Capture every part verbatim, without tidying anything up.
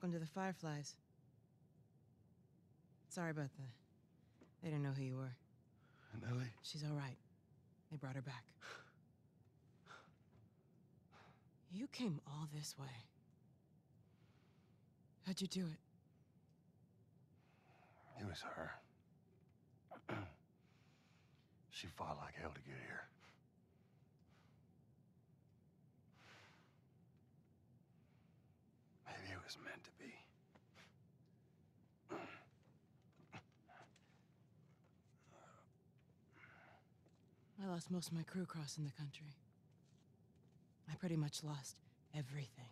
Welcome to the Fireflies. Sorry about that. They didn't know who you were. And Ellie? She's all right. They brought her back. You came all this way. How'd you do it? It was her. She fought like hell to get here. Maybe it was meant to be. I lost most of my crew crossing the country. I pretty much lost everything.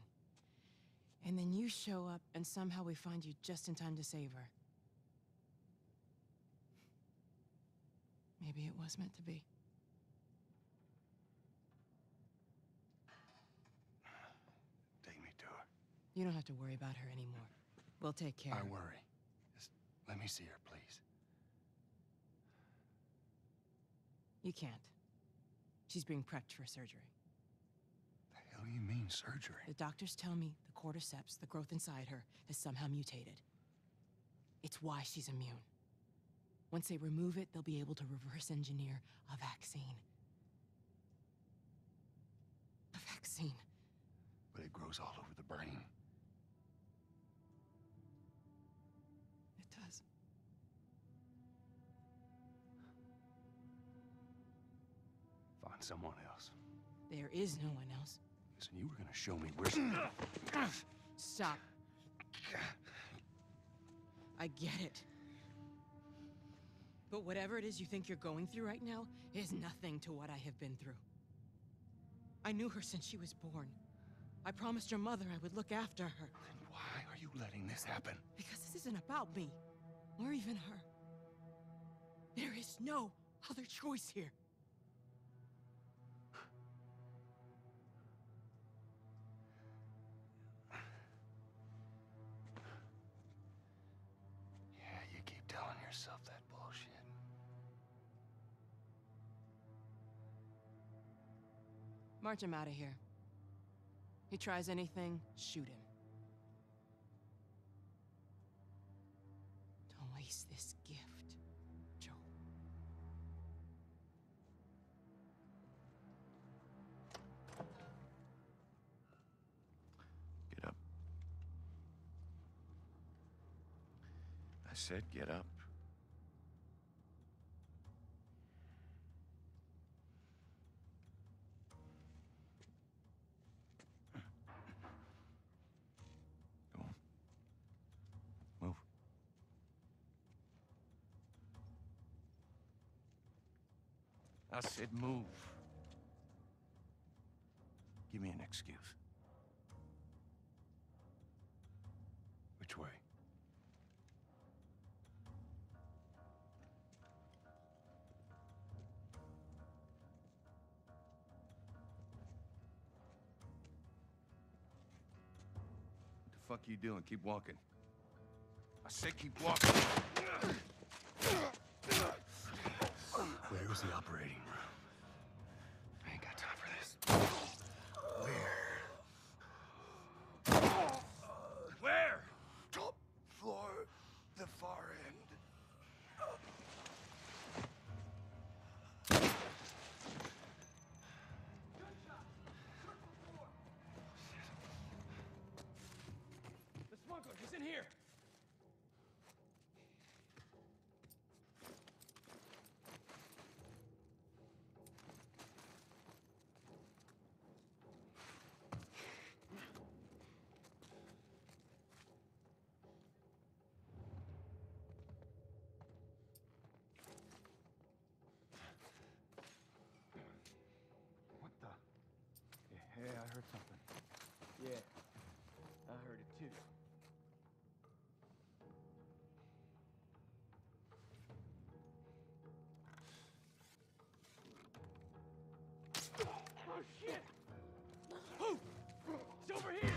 And then you show up, and somehow we find you just in time to save her. Maybe it was meant to be. Take me to her. You don't have to worry about her anymore. We'll take care of her. I worry. Just let me see her, please. You can't. She's being prepped for surgery. The hell do you mean, surgery? The doctors tell me the cordyceps, the growth inside her, has somehow mutated. It's why she's immune. Once they remove it, they'll be able to reverse engineer a vaccine. A vaccine. But it grows all over the brain. It does. Find someone else. There is no one else. Listen, you were gonna show me where... Stop. I get it. But whatever it is you think you're going through right now is nothing to what I have been through. I knew her since she was born. I promised your mother I would look after her. Then why are you letting this happen? Because this isn't about me, or even her. There is no other choice here. Telling yourself that bullshit. March him out of here. He tries anything, shoot him. Don't waste this gift, Joe. Get up. I said get up. I said move. Give me an excuse. Which way? What the fuck are you doing? Keep walking. I said keep walking. Where's the operating room? I ain't got time for this. Where? Where? Top floor, the far end. The smuggler, he's in here. Yeah, I heard something. Yeah, I heard it too. Oh, shit! Oh! It's over here!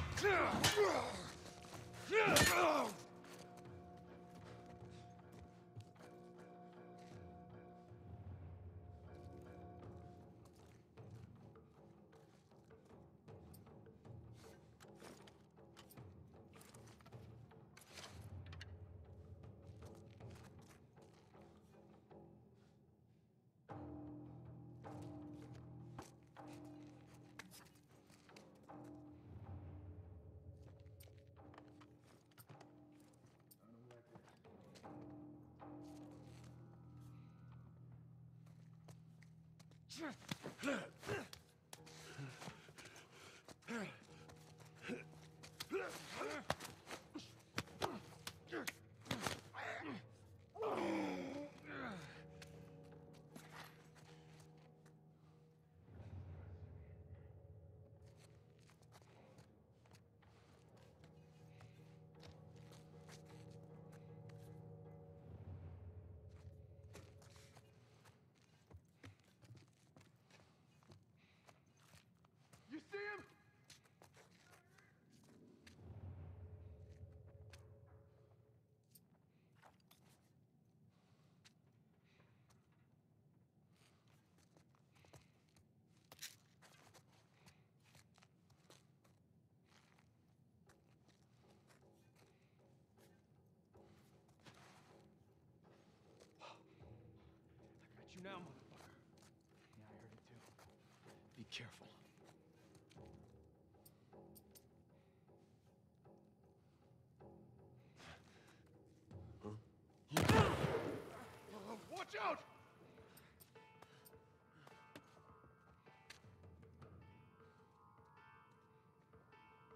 You see him? I got you now, motherfucker. Yeah, I heard it too. Be careful. Out!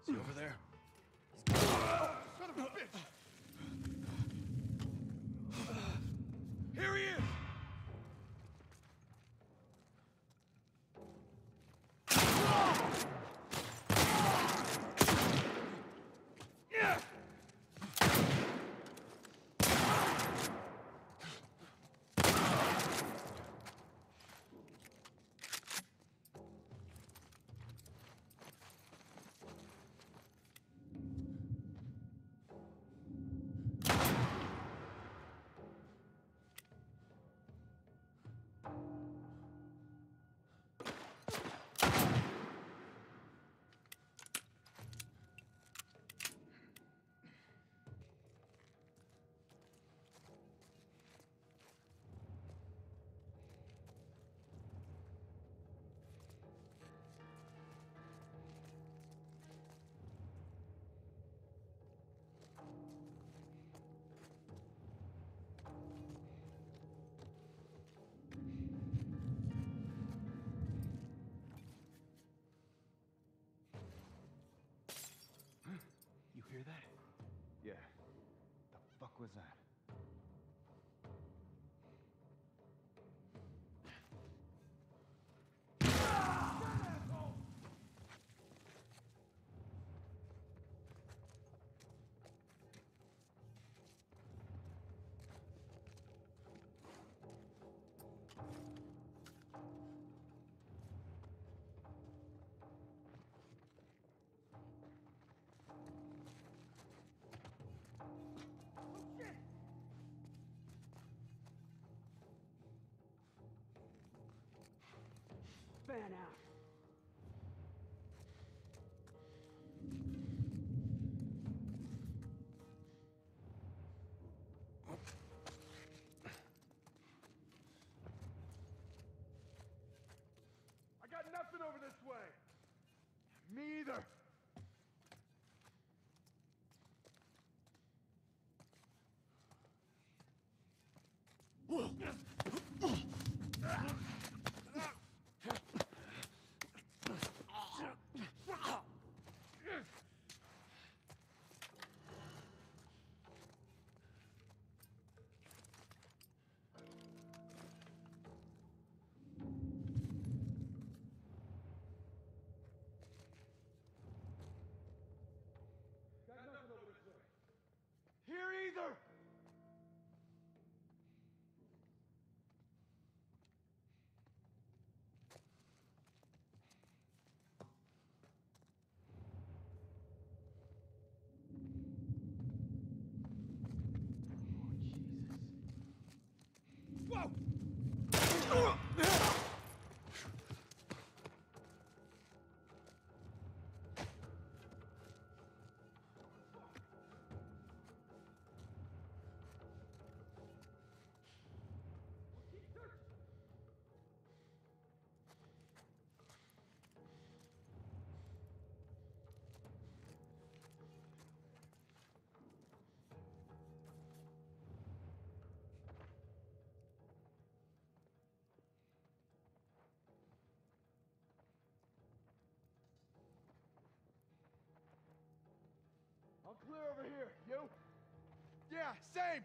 Is he over there? Oh, son of a bitch! Here he is! Hear that? Yeah. The fuck was that? Burn out. I got nothing over this way. Me either. Here either! Oh, Jesus. Whoa! Clear over here, you? Yeah, same!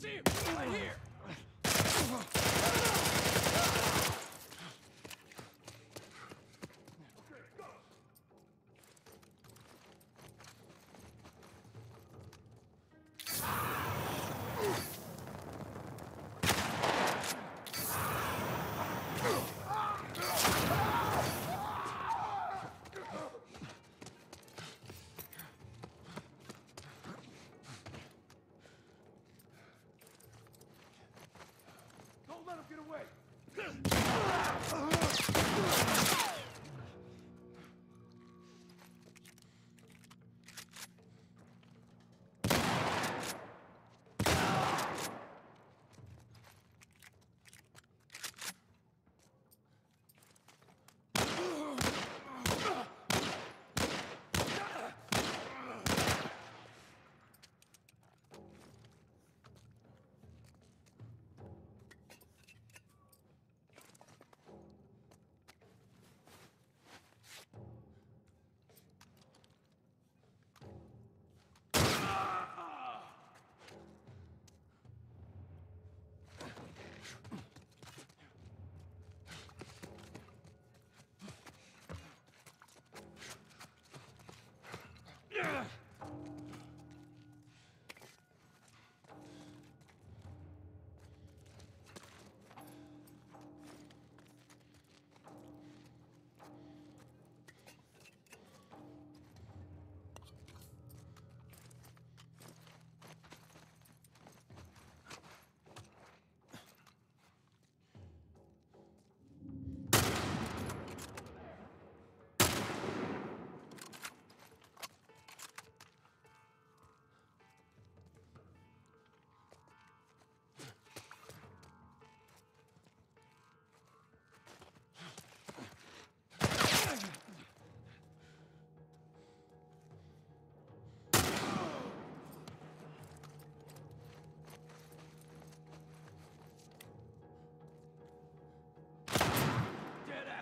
See him right here.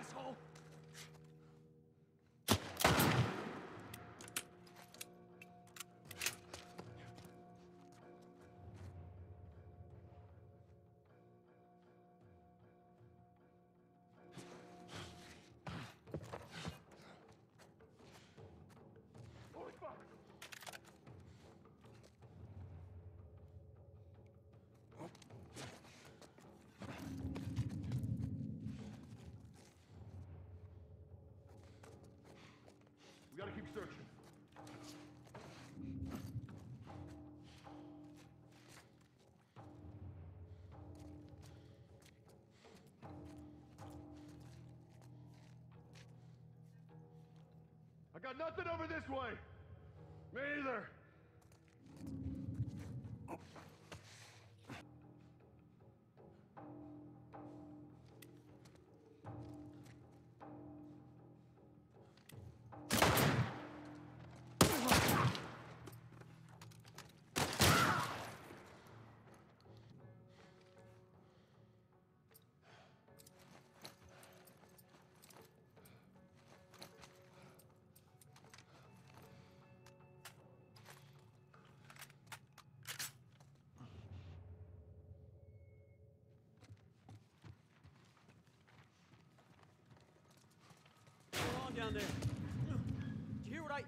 Asshole! Holy fuck! We gotta keep searching. I got nothing over this way. Me either. Down there. Do you hear what I...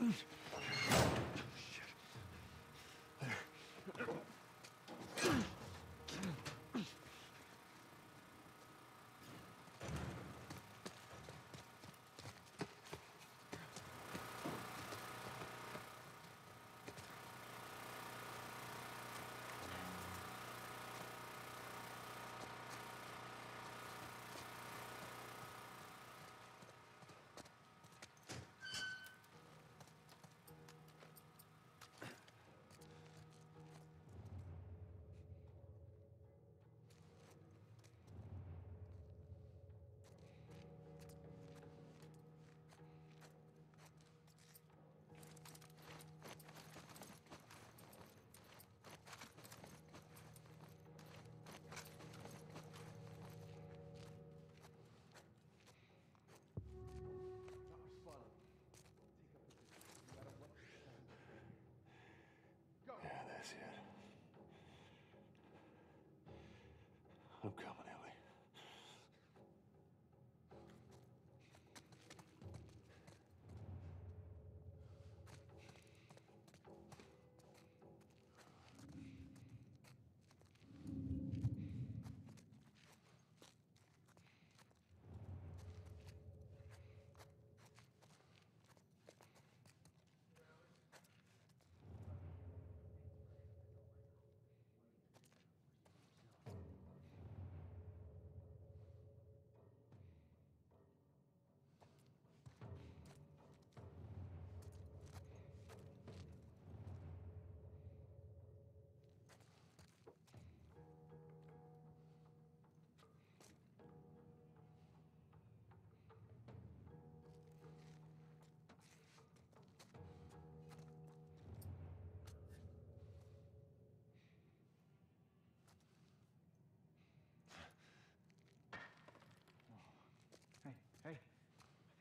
I'm coming, Ellie.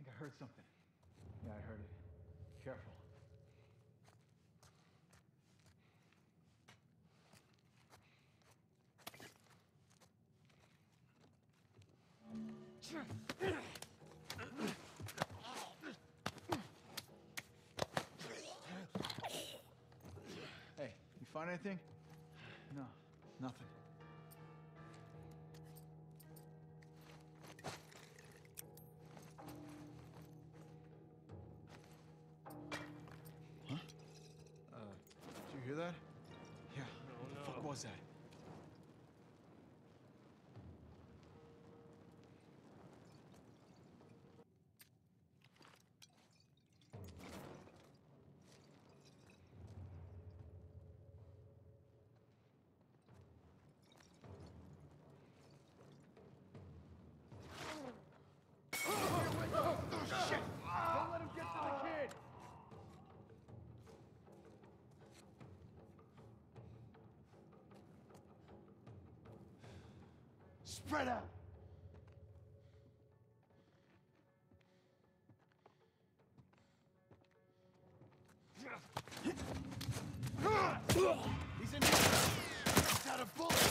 I heard something. Yeah, I heard it. Careful. Hey, you find anything? No, nothing. What was that? Spread out! He's in here! He's out of bullets!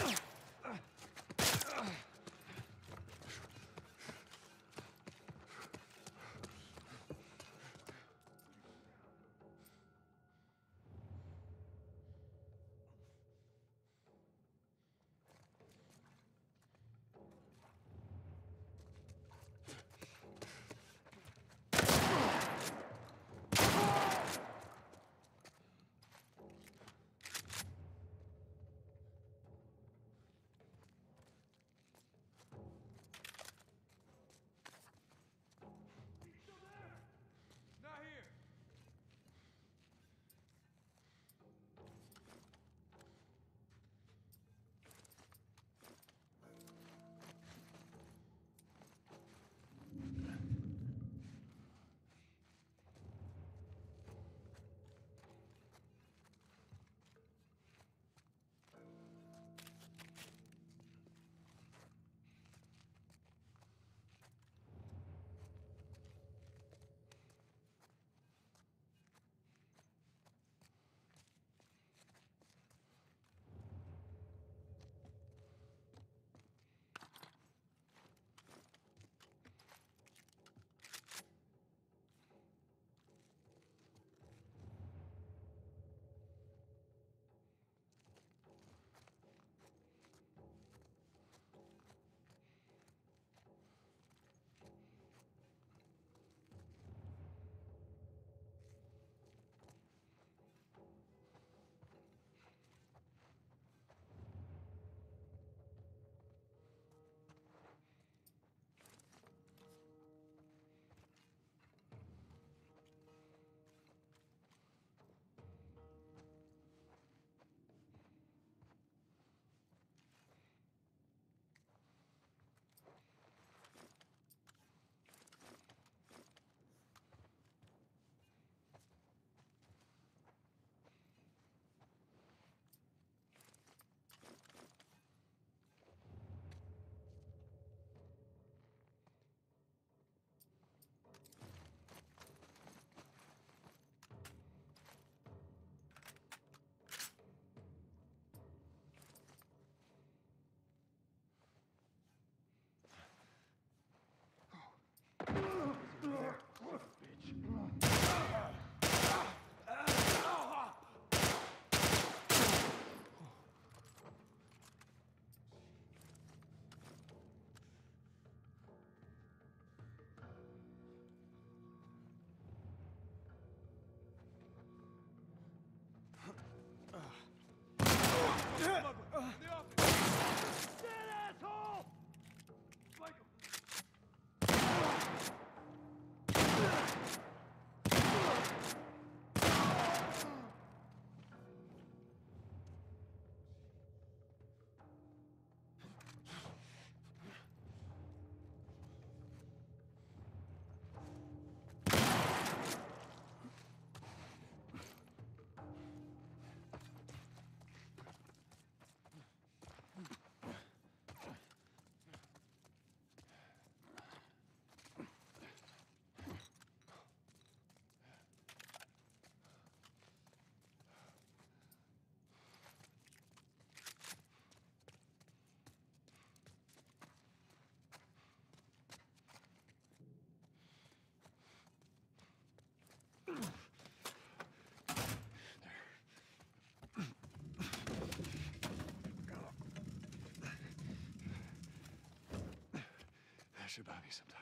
should buy me some time.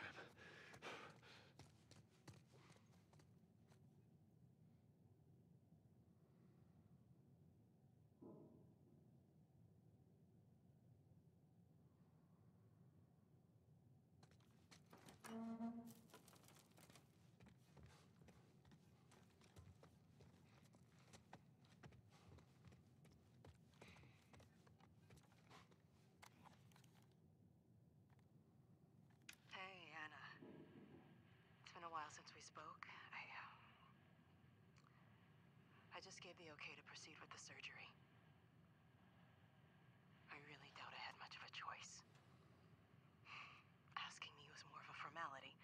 Hey, Anna. It's been a while since we spoke. I, uh, I just gave the okay to proceed with the surgery. I really doubt I had much of a choice. Asking me was more of a formality.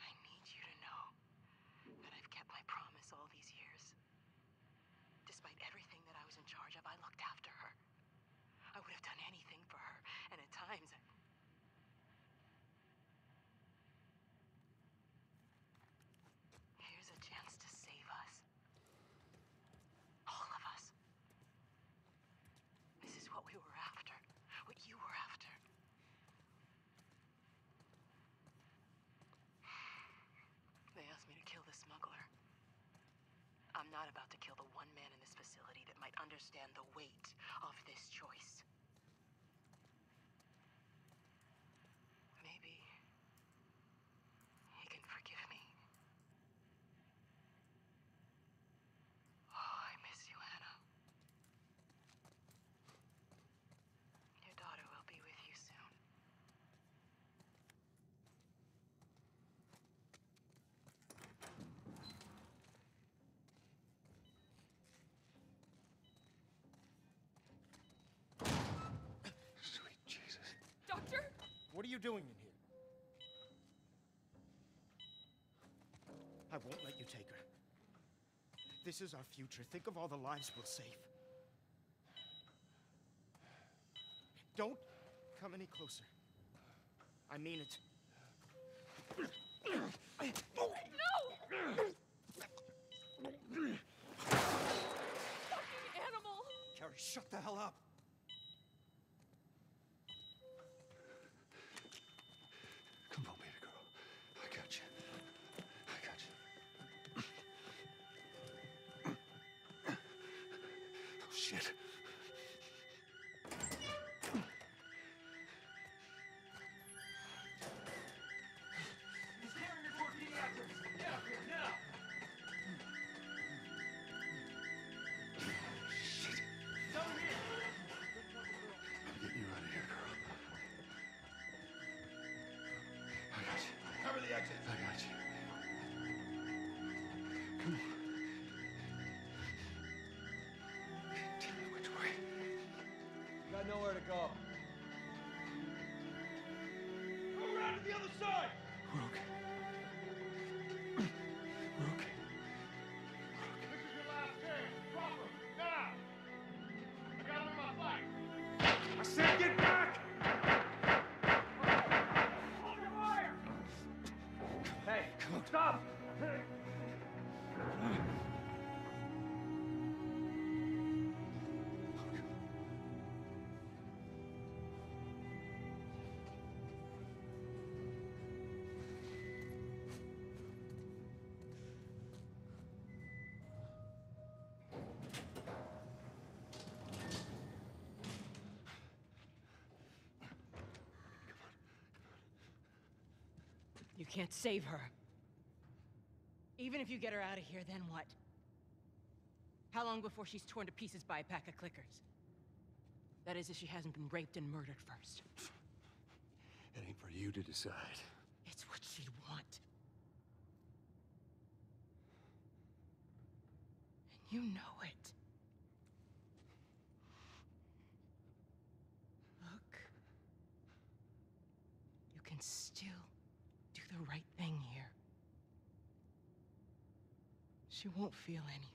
I need you to know that I've kept my promise all these years. Despite everything that I was in charge of, I looked after her. I would have done anything for her, and at times I... Here's a chance to save us. All of us. This is what we were after, what you were after. They asked me to kill the smuggler. I'm not about to kill the one man in this facility that might understand the weight of this choice. Maybe he can forgive me. Oh, I miss you, Anna. Your daughter will be with you soon. What are you doing in here? I won't let you take her. This is our future. Think of all the lives we'll save. Don't come any closer. I mean it. No! You fucking animal! Carrie, shut the hell up! You can't save her. Even if you get her out of here, then what? How long before she's torn to pieces by a pack of clickers? That is, if she hasn't been raped and murdered first. It ain't for you to decide. It's what she'd want. And you know it. Look. You can still... the right thing here. She won't feel anything.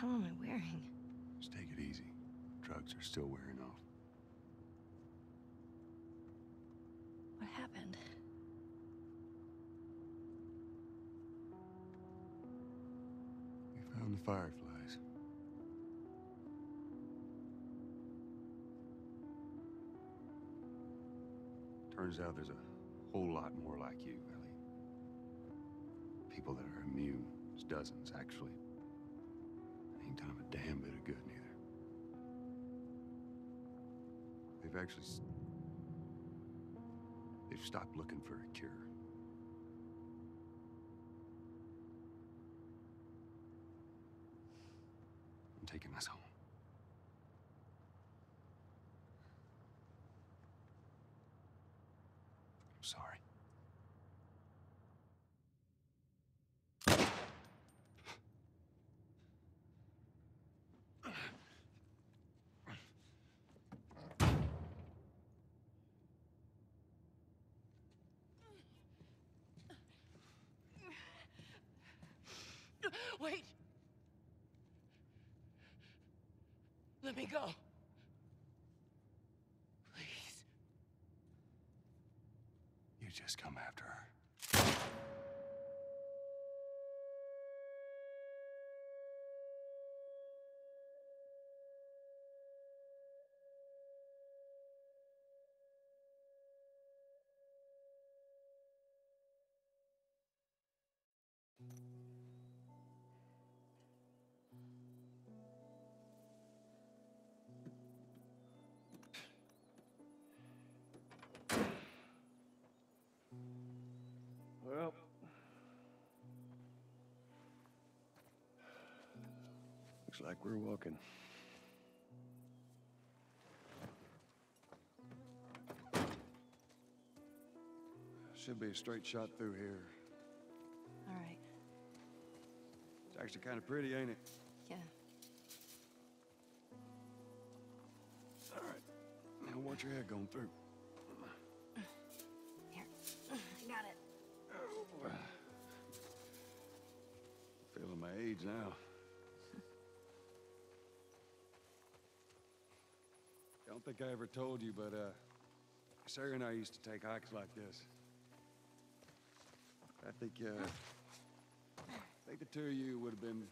hell am I wearing? Just take it easy. Drugs are still wearing off. What happened? We found the Fireflies. Turns out there's a whole lot more like you, Ellie. People that are immune. There's dozens, actually. Ain't done a damn bit of good, neither. They've actually... They've stopped looking for a cure. I'm taking us home. I'm sorry. Wait! Let me go. Please. You just come after her. Well, looks like we're walking. Should be a straight shot through here. All right. It's actually kind of pretty, ain't it? Yeah. All right. Now watch your head going through. Here. I got it. Feeling my age now. Don't think I ever told you, but uh, Sarah and I used to take hikes like this. I think, uh, I think the two of you would have been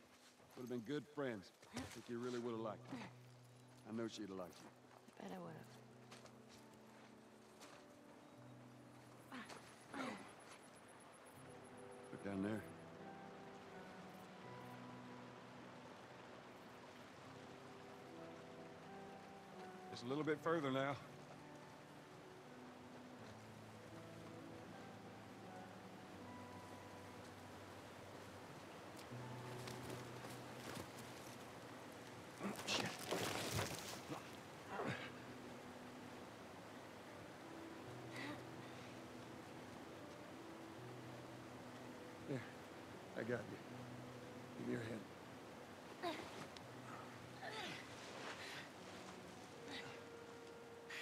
would have been good friends. I think you really would have liked her. I know she'd have liked you. I bet I would have. Down there. Just a little bit further now. Shit. There, I got you. Give me your hand.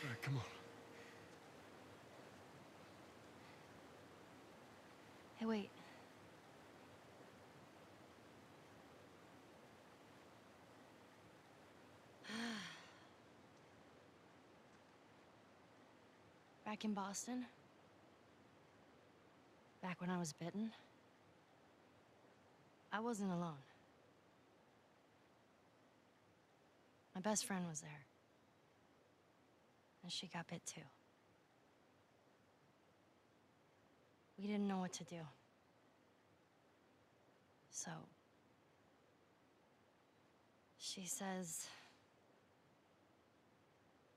All right, come on. Hey, wait. Back in Boston? Back when I was bitten? I wasn't alone. My best friend was there. And she got bit too. We didn't know what to do. So... she says...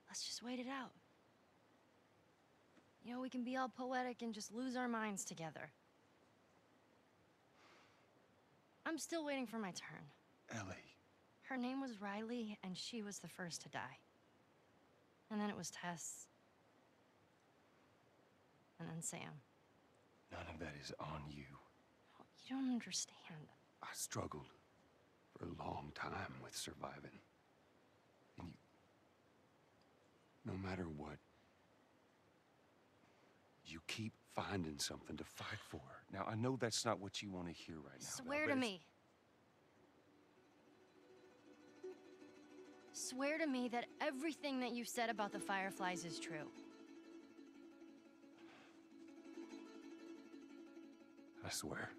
let's just wait it out. You know, we can be all poetic and just lose our minds together. I'm still waiting for my turn. Ellie. Her name was Riley, and she was the first to die. And then it was Tess. And then Sam. None of that is on you. No, you don't understand. I struggled for a long time with surviving. And you... no matter what, you keep finding something to fight for. Now, I know that's not what you want to hear right now. Swear to me. swear to me that everything that you've said about the Fireflies is true. I swear.